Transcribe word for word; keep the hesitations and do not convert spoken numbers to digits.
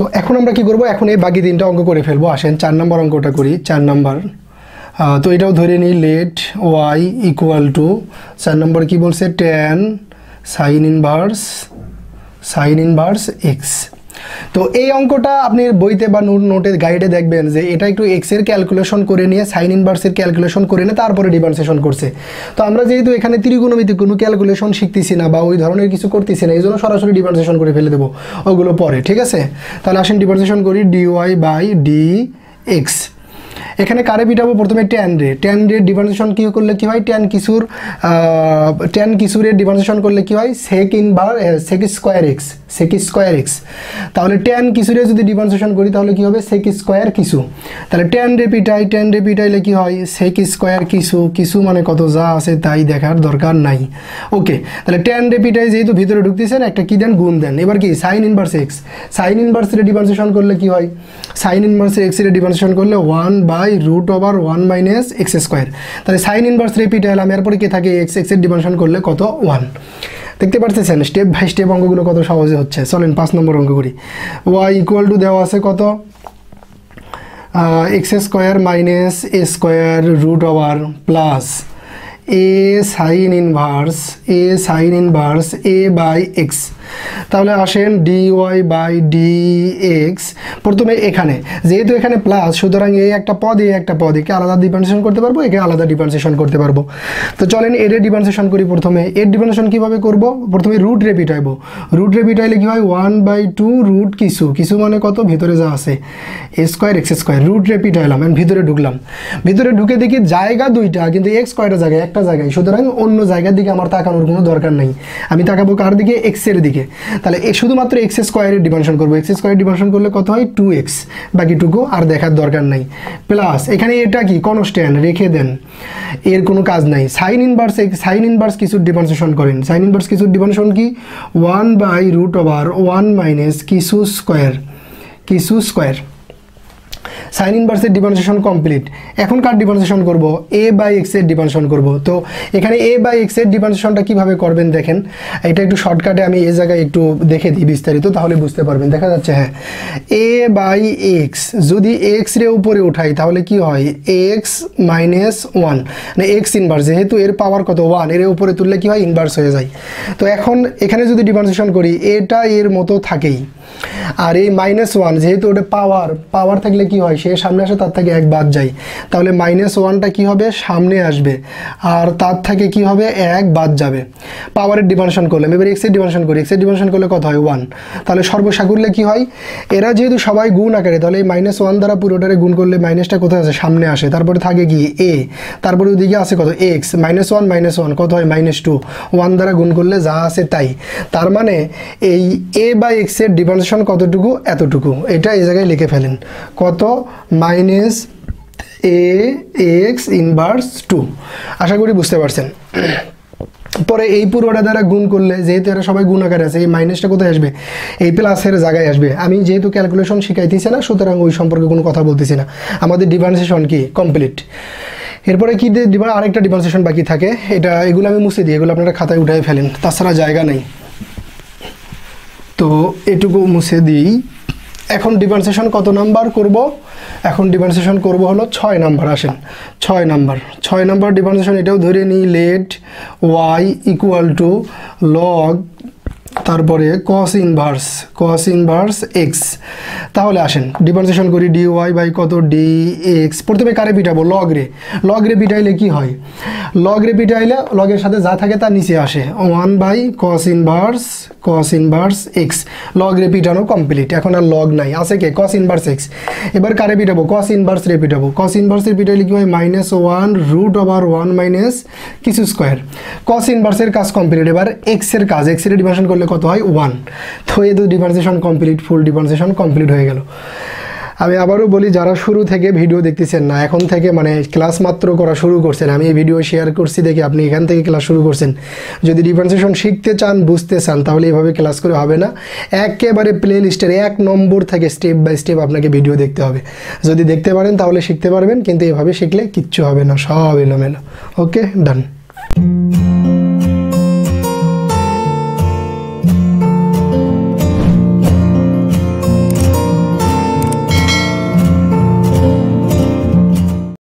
तो এখন আমরা কি করব এখন এই বাকি তিনটা অঙ্ক করে ফেলবো আসেন চার নম্বর অঙ্কটা করি চার নম্বর তো এটাও ধরে নিই লেট y ইকুয়াল টু চার নম্বর কি বলছে tan sin inverse sin inverse x তো এই অঙ্কটা আপনি বইতে বা নোটে গাইডে দেখবেন যে এটা একটু x এর ক্যালকুলেশন করে নিয়ে sin ইনভার্স এর ক্যালকুলেশন করে না তারপরে ডিফারেনশিয়েশন করছে তো আমরা যেহেতু এখানে ত্রিকোণমিতিক কোনো ক্যালকুলেশন শিখতেছি না বা ওই ধরনের কিছু করতেছি না এইজন্য সরাসরি ডিফারেনশিয়েশন করে ফেলে দেব ওগুলো পরে ঠিক আছে তাহলে আসেন ডিফারেনশিয়েশন করি dy/dx এখানে কারে বিটাবো প্রথমে tan রে tan রে ডিফারেনশিয়েশন কি করলে কি হয় tan কিছুর tan কিছুর এর ডিফারেনশিয়েশন করলে কি হয় sec inverse sec square x sec square x তাহলে tan কিছুর এর যদি ডিফারেনশিয়েশন করি তাহলে কি হবে sec স্কয়ার কিছু তাহলে tan রে পিটাই tan রে পিটাইলে কি হয় sec স্কয়ার কিছু কিছু মানে কত যা আছে তাই দেখার দরকার নাই ওকে তাহলে tan রে পিটাই যেহেতু ভিতরে ঢুকতেছেন একটা কি দেন গুণ দেন এবার কি sin inverse x sin inverse এর ডিফারেনশিয়েশন করলে কি হয় sin ইনভার্স x এর ডিফারেনশিয়েশন করলে one by root over one minus x square তাহলে sin inverse repeat হলো আমার পরে কি থাকে x x এর ডিফারেনশন করলে কত one দেখতে পাচ্ছেন স্টেপ বাই স্টেপ অঙ্কগুলো কত সহজে হচ্ছে চলেন পাঁচ নম্বর অঙ্ক করি y equal to দেওয়া আছে কত x square minus a square root over plus a sin inverse a sin inverse a by x তাহলে আসেন dy/dx প্রথমে এখানে যেহেতু এখানে প্লাস সুতরাং এই একটা পদ এই একটা পদ একে আলাদা ডিফারেনশিয়েশন করতে পারবো একে আলাদা ডিফারেনশিয়েশন করতে পারবো তো চলেন এর ডিফারেনশিয়েশন করি প্রথমে এর ডিফারেনশিয়েশন কিভাবে করব প্রথমে রুট রে পিটাইবো রুট রে পিটাইলে কি হয় one by two রুট কিছু কিছু মানে কত ভিতরে যা আছে a square x square root রে পিটাইলাম এন্ড ভিতরে ঢুকলাম ভিতরে ঢুকে দেখি জায়গা দুইটা কিন্তু x কয়টা জায়গায় একটা জায়গায় সুতরাং অন্য জায়গার দিকে আমার তাকানোর কোনো দরকার নাই আমি তাকাবো কার দিকে x এর দিকে তাহলে এ শুধুমাত্র x স্কয়ার এর ডিফারেনশন করব x স্কয়ার ডিফারেনশন করলে কত হয় two x বাকিটুকু আর দেখার দরকার নাই প্লাস এখানে এটা কি কনস্ট্যান্ট রেখে দেন এর কোনো কাজ নাই sin inverse x sin inverse কিছু ডিফারেনশিয়েশন করেন sin ইনভার্স কিছু ডিফারেনশন কি one by root over one minus কিছু স্কয়ার কিছু স্কয়ার sin ইনভার্স এর ডিফারেনশিয়েশন কমপ্লিট এখন কার ডিফারেনশিয়েশন করব a/x এর ডিফারেনশিয়েশন করব তো এখানে a/x এর ডিফারেনশিয়েশনটা কিভাবে করবেন দেখেন এটা একটু শর্টকাটে আমি এই জায়গায় একটু দেখে দিই বিস্তারিত তাহলে বুঝতে পারবেন দেখা যাচ্ছে হ্যাঁ a/x যদি x রে উপরে উঠাই তাহলে কি হয় x minus one মানে x ইনভার্স যেহেতু এর পাওয়ার কত one এর উপরে তুললে কি হয় ইনভার্স হয়ে যায় তো এখন এখানে যদি ডিফারেনশিয়েশন করি এটা এর মতো থাকেই আর এই minus one যেহেতু ওটা পাওয়ার পাওয়ার থাকলে কি হয় সে সামনে আসে তার থেকে এক বাদ যায় তাহলে minus one টা কি হবে সামনে আসবে আর তার থেকে কি হবে এক বাদ যাবে পাওয়ারের ডিফারেনশন করলাম এবার x এর ডিফারেনশন করি x এর ডিফারেনশন করলে কত হয় one তাহলে সর্বসাকুল্যে কি হয় এরা যেহেতু সবাই গুণ আকারে তাহলে এই minus one দ্বারা পুরোটারে গুণ করলে মাইনাসটা কোথায় আসে সামনে আসে তারপরে থাকে কি a তারপরে ওইদিকে আছে কত x minus one minus one কত হয় minus two one দ্বারা গুণ করলে যা আসে তাই তার মানে এই a/x এর ডিফারেনশন কতটুকু এতটুকু এটা এই জায়গায় লিখে ফেলেন কত minus a x inverse two आशा करी बुझते पारछेन পরে এই পুরোটা দ্বারা গুণ করলে যেহেতু এরা সবাই গুণ আকারে আছে এই মাইনাসটা কোথায় আসবে এই প্লাসের জায়গায় আসবে আমি যেহেতু ক্যালকুলেশন শিখাইতেছি না সুতরাং ওই সম্পর্কে কোনো কথা বলতেছি না আমাদের ডিফারেনশিয়েশন কি কমপ্লিট এরপরে কি দিবার আরেকটা ডিফারেনশিয়েশন বাকি থাকে এটা এগুলো আমি মুছে দিই এগুলো আপনারা খাতায় উঠায় ফেলেন তাছাড়া জায়গা নাই তো এটুকু মুছে দিই এখন ডিফারেনশিয়েশন কত নাম্বার করব এখন ডিফারেনশিয়েশন করব হলো six নাম্বার আসেন six number six number differentiation এটাও ধরে নিই let y equal to log তারপরে cos inverse cos inverse x তাহলে আসেন ডিফারেনশিয়েশন করি dy বাই কত dx প্রথমে কারে পিটাবো log রে log রে পিটাইলে কি হয় log রে পিটাইলে log এর সাথে যা থাকে তা নিচে আসে one by cos inverse cos inverse x log রে পিটানো কমপ্লিট এখন আর log নাই আছে কি cos ইনভার্স x এবার কারে পিটাবো cos ইনভার্স রে পিটাবো cos ইনভার্স রে পিটাইলে কি হয় minus one root over one minus কিছু স্কয়ার cos ইনভার্স এর কাজ কমপ্লিট এবার x এর কাজ x এর ডিফারেনশন করলে কত হয় one তো এই দুই differentiation complete full differentiation complete হয়ে গেল আমি আবারো বলি যারা শুরু থেকে ভিডিও দেখতেছেন না এখন থেকে মানে ক্লাস মাত্র করা শুরু করছেন আমি এই ভিডিও শেয়ার করছি দেখি আপনি এখান থেকে ক্লাস শুরু করছেন যদি ডিফারেনশিয়েশন শিখতে চান বুঝতে চান তাহলে এইভাবে ক্লাস করে হবে না একবারে প্লেলিস্টের এক নম্বর থেকে স্টেপ বাই স্টেপ আপনাকে ভিডিও দেখতে হবে যদি দেখতে পারেন তাহলে শিখতে পারবেন কিন্তু এইভাবে শিখলে কিচ্ছু হবে না সব এলোমেলো ওকে ডান